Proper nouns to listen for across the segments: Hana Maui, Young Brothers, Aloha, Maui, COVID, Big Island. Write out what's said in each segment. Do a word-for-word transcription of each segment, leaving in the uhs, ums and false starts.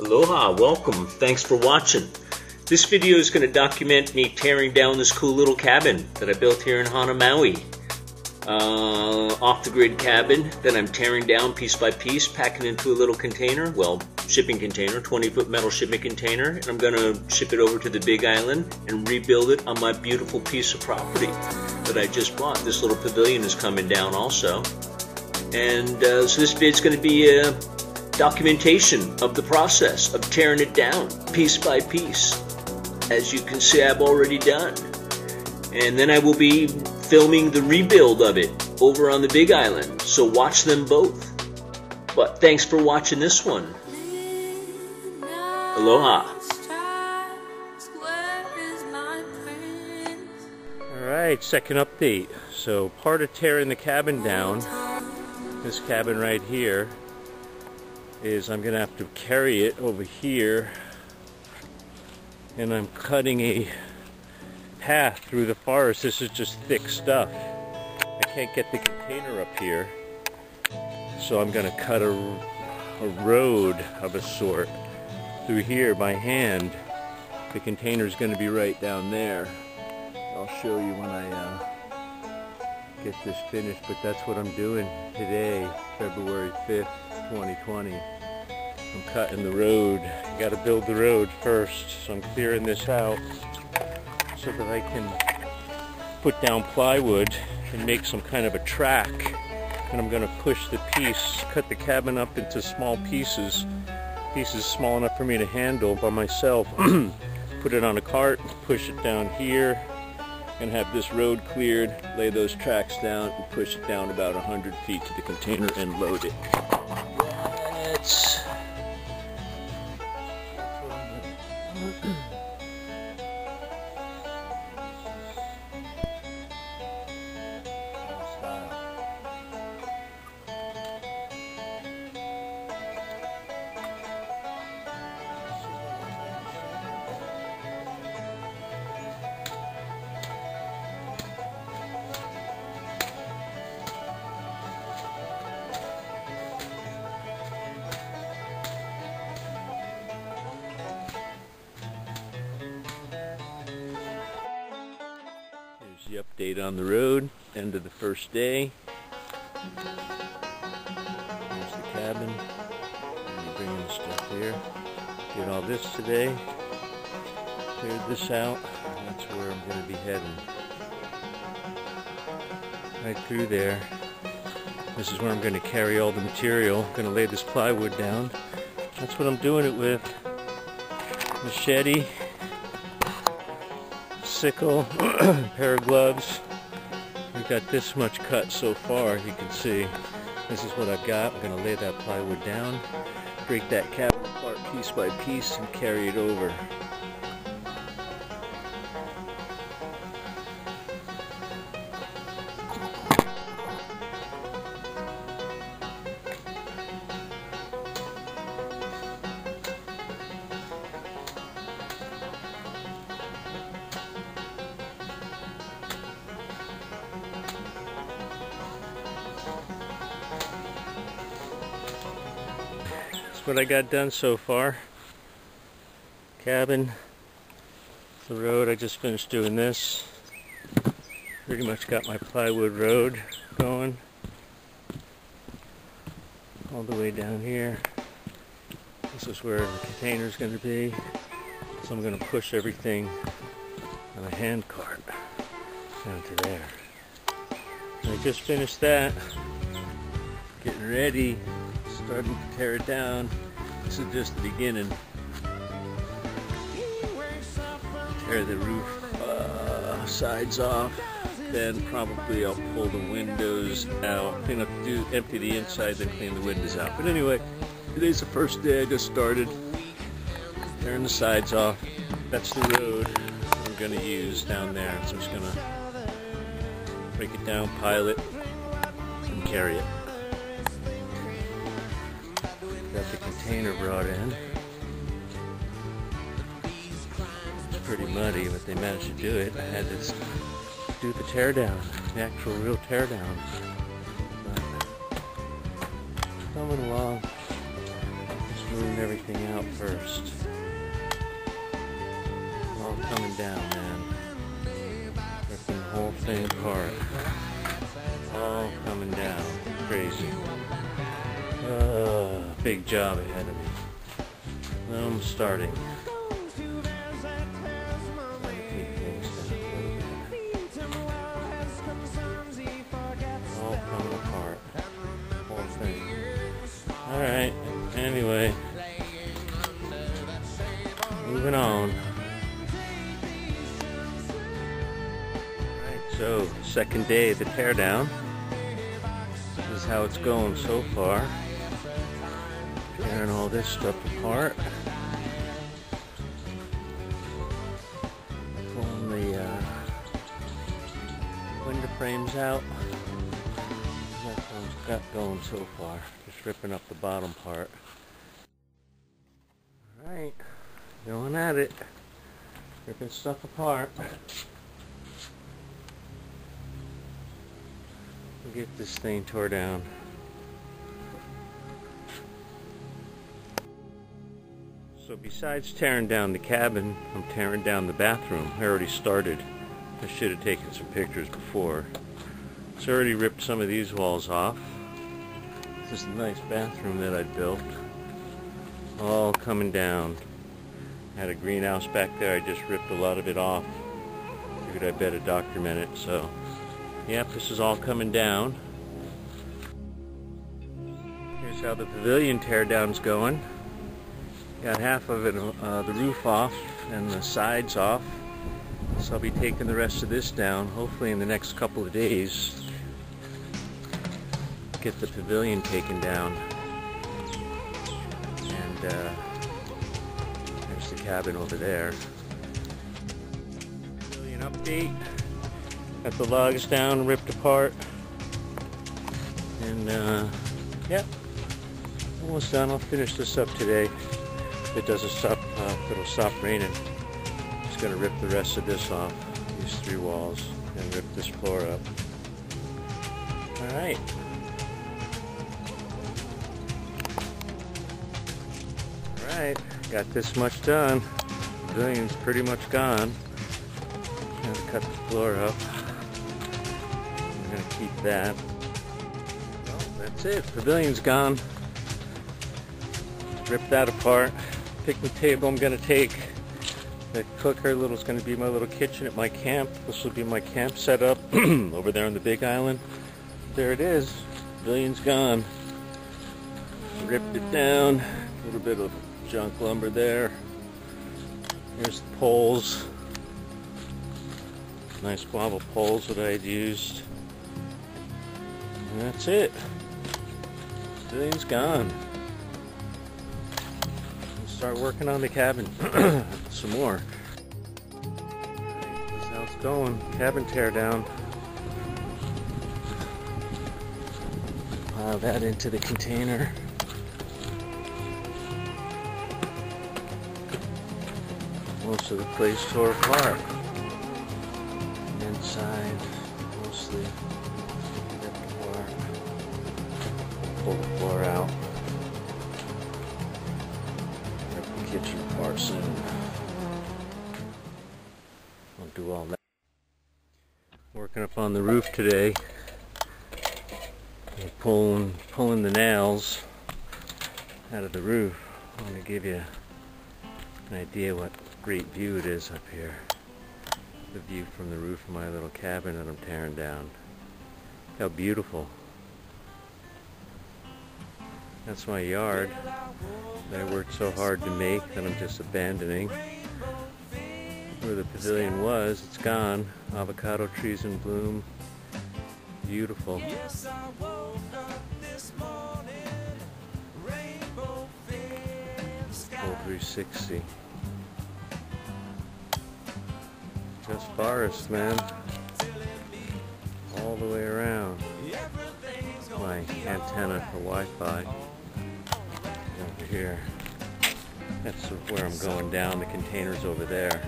Aloha, welcome, thanks for watching. This video is going to document me tearing down this cool little cabin that I built here in Hana Maui. Uh, off the grid cabin that I'm tearing down piece by piece, packing into a little container, well, shipping container, twenty foot metal shipment container, and I'm going to ship it over to the Big Island and rebuild it on my beautiful piece of property that I just bought. This little pavilion is coming down also. And uh, so this video is going to be a documentation of the process of tearing it down piece by piece. As you can see, I've already done, and then I will be filming the rebuild of it over on the Big Island, so watch them both. But thanks for watching this one. Aloha. Alright, second update. So part of tearing the cabin down, this cabin right here, is I'm gonna have to carry it over here, and I'm cutting a path through the forest. This is just thick stuff. I can't get the container up here, so I'm gonna cut a, a road of a sort through here by hand. The container is gonna be right down there. I'll show you when I uh, get this finished, but that's what I'm doing today, February fifth, twenty twenty. I'm cutting the road. I gotta build the road first, so I'm clearing this out so that I can put down plywood and make some kind of a track. And I'm gonna push the piece, cut the cabin up into small pieces, pieces small enough for me to handle by myself. Put it on a cart, push it down here, and have this road cleared, lay those tracks down, and push it down about one hundred feet to the container and load it. That's the update on the road, end of the first day. There's the cabin. I'm bringing the stuff here. Did all this today. Cleared this out. That's where I'm going to be heading. Right through there. This is where I'm going to carry all the material. I'm going to lay this plywood down. That's what I'm doing it with. Machete, sickle, pair of gloves. We've got this much cut so far, you can see. This is what I've got. I'm going to lay that plywood down, break that cabin apart piece by piece, and carry it over. What I got done so far. Cabin, the road, I just finished doing this. Pretty much got my plywood road going all the way down here. This is where the container is going to be, so I'm going to push everything on a hand cart down to there. And I just finished that, getting ready, starting to tear it down. This is just the beginning. Tear the roof uh, sides off, then probably I'll pull the windows out, clean up, do empty the inside, then clean the windows out. But anyway, today's the first day. I just started tearing the sides off. That's the road I'm going to use down there. So I'm just going to break it down, pile it, and carry it. Got the container brought in. It's pretty muddy, but they managed to do it. I had to do the teardown, the actual real teardown. Coming along, just moving everything out first. All coming down, man. Ripping the whole thing apart. All coming down. Crazy. Uh, big job ahead of me. I'm starting. Alright, anyway, moving on. Alright, so second day of the teardown. This is how it's going so far. Tearing all this stuff apart. Pulling the uh, window frames out. That's what I've got going so far. Ripping up the bottom part. Alright, going at it. Ripping stuff apart. We'll get this thing tore down. So besides tearing down the cabin, I'm tearing down the bathroom. I already started. I should have taken some pictures before. It's already ripped some of these walls off. This is a nice bathroom that I built. All coming down. Had a greenhouse back there. I just ripped a lot of it off. Figured I better document it. So, yep, this is all coming down. Here's how the pavilion teardown's going. Got half of it, uh, the roof off and the sides off. So I'll be taking the rest of this down, hopefully in the next couple of days. Get the pavilion taken down, and uh, there's the cabin over there. Pavilion update, got the logs down, ripped apart, and uh, yep, almost done. I'll finish this up today. If it doesn't stop, uh, if it'll stop raining, I'm just going to rip the rest of this off, these three walls, and rip this floor up. Alright. Alright, got this much done. The pavilions pretty much gone. I'm going to cut the floor up. I'm going to keep that. Well, that's it. Pavilion's gone. Rip that apart. Pick the table I'm going to take. The cooker little is going to be my little kitchen at my camp. This will be my camp set up over there on the Big Island. There it is. Pavilion's gone. Ripped it down. A little bit of junk lumber there. Here's the poles. Nice blob of poles that I had used. And that's it. Everything's gone. I'll start working on the cabin some more. That's how it's going. Cabin teardown. Pile that into the container. Most of the place tore apart. Inside, mostly ripped apart. Pull the floor out. Rip the kitchen apart soon. I'll do all that. Working up on the roof today. We're pulling, pulling the nails out of the roof. I'm going to give you an idea what great view it is up here. The view from the roof of my little cabin that I'm tearing down. Look how beautiful. That's my yard that I worked so hard to make that I'm just abandoning. Where the pavilion was, it's gone. Avocado trees in bloom. Beautiful. three sixty. Just forest, man. All the way around. My antenna for Wi-Fi. Over here. That's where I'm going down. The container's over there.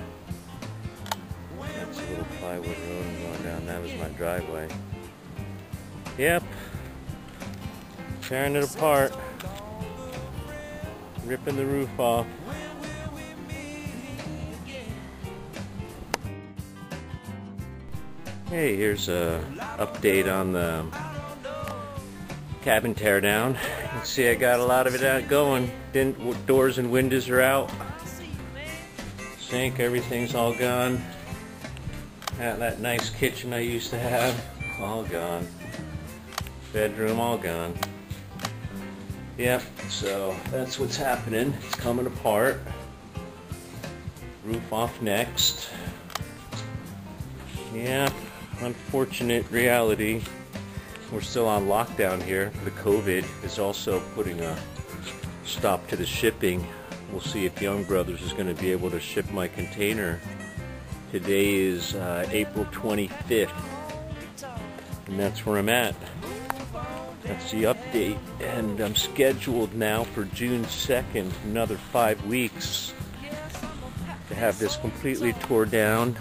That's a little plywood road I'm going down. That was my driveway. Yep. Tearing it apart. ripping the roof off. Hey, here's a update on the cabin teardown. You can see I got a lot of it out going. Didn't, doors and windows are out. Sink, everything's all gone. That, that nice kitchen I used to have, all gone. Bedroom, all gone. Yep, so that's what's happening. It's coming apart. Roof off next. Yeah, unfortunate reality. We're still on lockdown here. The COVID is also putting a stop to the shipping. We'll see if Young Brothers is going to be able to ship my container. Today is uh, April twenty-fifth, and that's where I'm at. That's the update, and I'm scheduled now for June second, another five weeks, to have this completely tore down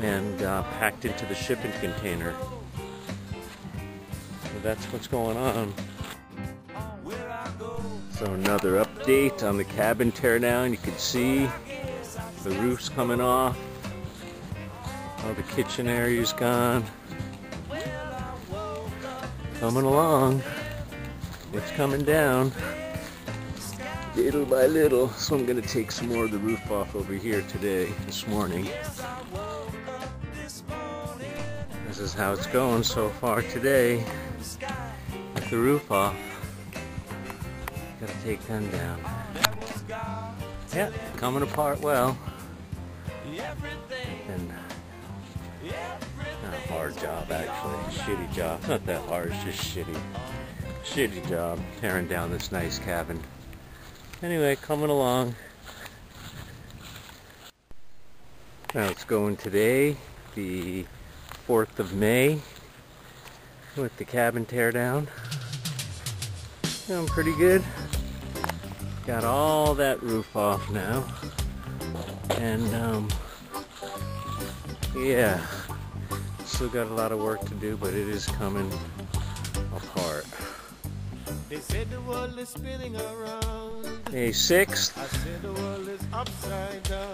and uh, packed into the shipping container. So that's what's going on. So another update on the cabin teardown. You can see the roof's coming off. All the kitchen area's gone. Coming along. It's coming down little by little. So I'm going to take some more of the roof off over here today, this morning. This is how it's going so far today. With the roof off. Got to take them down. Yep, coming apart well. And not a hard job, actually. Shitty job. Not that hard, it's just shitty. Shitty job tearing down this nice cabin. Anyway, coming along. Now it's going today, the fourth of May, with the cabin teardown. Doing pretty good. Got all that roof off now. And, um, yeah. Still got a lot of work to do, but it is coming apart. They said the world is spinning around. May sixth. I said the world is upside down.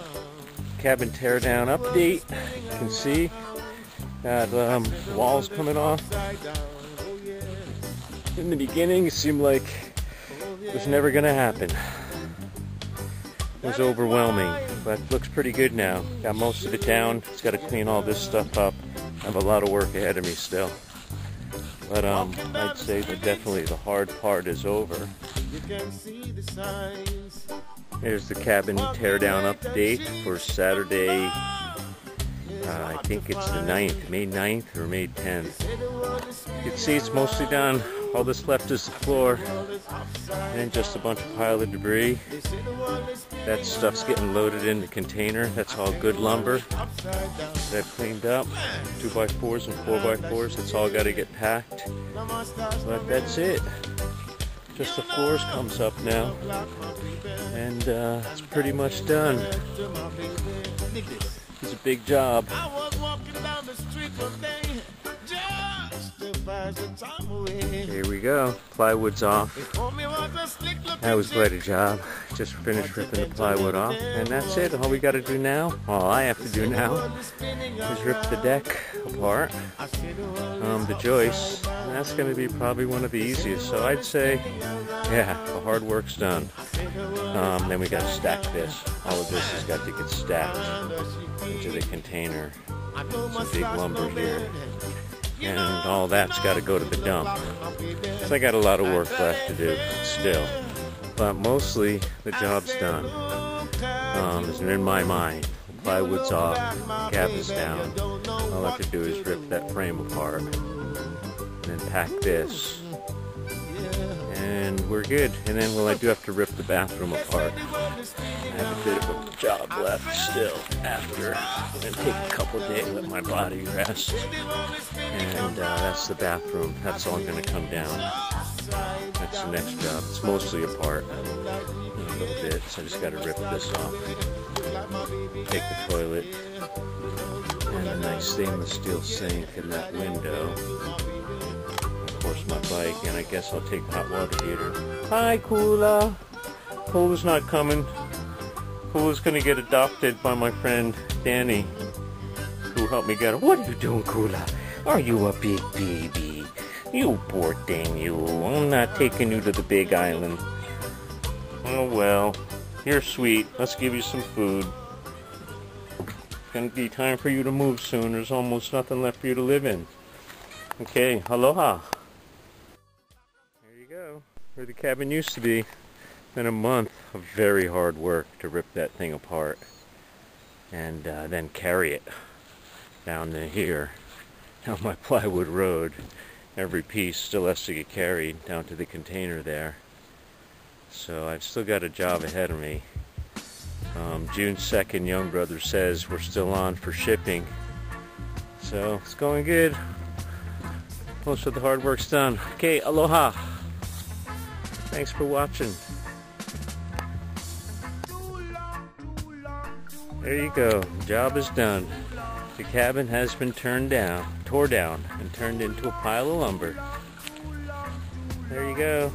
Cabin teardown update. You can see that um, walls coming off. Oh, yeah. In the beginning, it seemed like oh, yeah. It was never going to happen. It was overwhelming, but it looks pretty good now. Got most of it down. It's got to clean all this stuff up. I have a lot of work ahead of me still, but um, I'd say that definitely the hard part is over. Here's the cabin teardown update for Saturday, uh, I think it's the ninth, May ninth or May tenth. You can see it's mostly done. All that's left is the floor and just a bunch of pile of debris. That stuff's getting loaded in the container. That's all good lumber that I've cleaned up. two by fours and four by fours. That's all got to get packed. But that's it. Just the floors comes up now. And uh, it's pretty much done. It's a big job. Here we go. Plywood's off. That was quite a job. Just finished ripping the plywood off. And that's it. All we got to do now, all I have to do now, is rip the deck apart. Um, the joists. And that's going to be probably one of the easiest. So I'd say, yeah, the hard work's done. Um, then we got to stack this. All of this has got to get stacked into the container. Some big lumber here. And all that's got to go to the dump. So I got a lot of work left to do still. But mostly the job's done. Um, it's in my mind. The plywood's off, the cabin's down. All I have to do is rip that frame apart. And then pack this. And we're good. And then, well, I do have to rip the bathroom apart. I have a bit of a job left still after. I'm going to take a couple days, let my body rest. And uh, that's the bathroom. That's all going to come down. That's the next job. It's mostly apart. A little bit. So I just got to rip this off. Take the toilet. And a nice stainless steel sink in that window. My bike, and I guess I'll take the hot water heater. Hi, Kula. Hula's not coming. Hula's gonna get adopted by my friend Danny, who helped me get her. What are you doing, Hula? Are you a big baby? You poor thing, you. I'm not taking you to the Big Island. Oh well. You're sweet. Let's give you some food. It's gonna be time for you to move soon. There's almost nothing left for you to live in. Okay, aloha. There you go. Where the cabin used to be. Then a month of very hard work to rip that thing apart and uh, then carry it down to here, down my plywood road. Every piece still has to get carried down to the container there. So I've still got a job ahead of me. Um, June second, Young Brothers says we're still on for shipping. So it's going good. Most of the hard work's done. Okay, aloha. Thanks for watching. There you go. Job is done. The cabin has been turned down, tore down, and turned into a pile of lumber. There you go.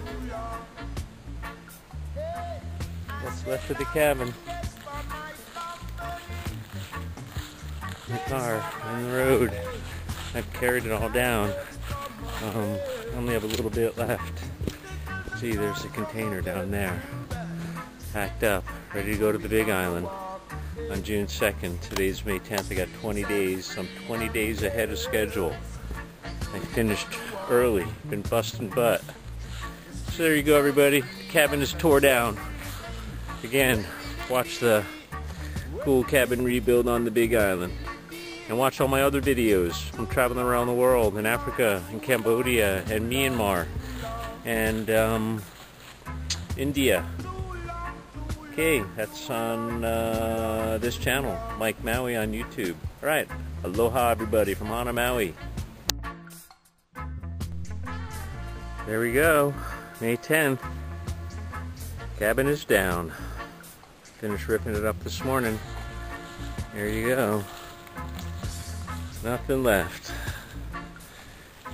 What's left of the cabin? The car and the road. I've carried it all down. Um, I only have a little bit left. See, there's a container down there. Packed up, ready to go to the Big Island. On June second, today's May tenth, I got twenty days. I'm twenty days ahead of schedule. I finished early, been busting butt. So there you go, everybody. The cabin is tore down. Again, watch the cool cabin rebuild on the Big Island. And watch all my other videos. I'm traveling around the world, in Africa, in Cambodia, and Myanmar, and um, India. Okay, that's on uh, this channel, Mike Maui on YouTube. All right, aloha everybody from Hana Maui. There we go, May tenth. Cabin is down. Finished ripping it up this morning. There you go. Nothing left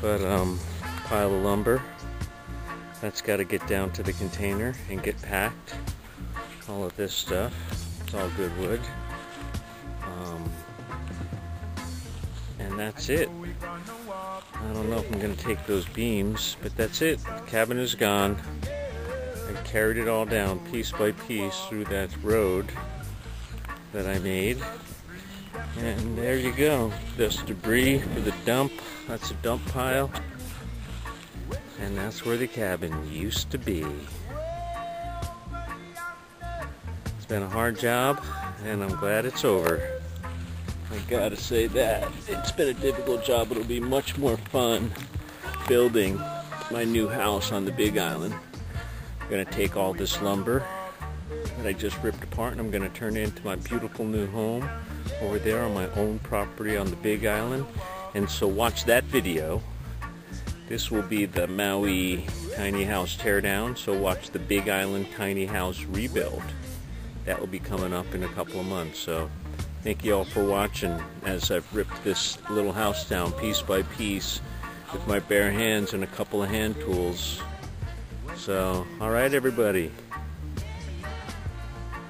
but um, pile of lumber. That's got to get down to the container and get packed. All of this stuff, it's all good wood. Um, and that's it. I don't know if I'm gonna take those beams, but that's it. The cabin is gone. I carried it all down piece by piece through that road that I made. And there you go. There's debris for the dump. That's a dump pile. And that's where the cabin used to be. It's been a hard job, and I'm glad it's over. I gotta say that. It's been a difficult job. It'll be much more fun building my new house on the Big Island. I'm gonna take all this lumber that I just ripped apart, and I'm gonna turn it into my beautiful new home over there on my own property on the Big Island. And so watch that video. This will be the Maui tiny house teardown, so watch the Big Island tiny house rebuild. That will be coming up in a couple of months. So thank you all for watching as I've ripped this little house down piece by piece with my bare hands and a couple of hand tools. So, all right everybody.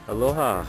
Aloha.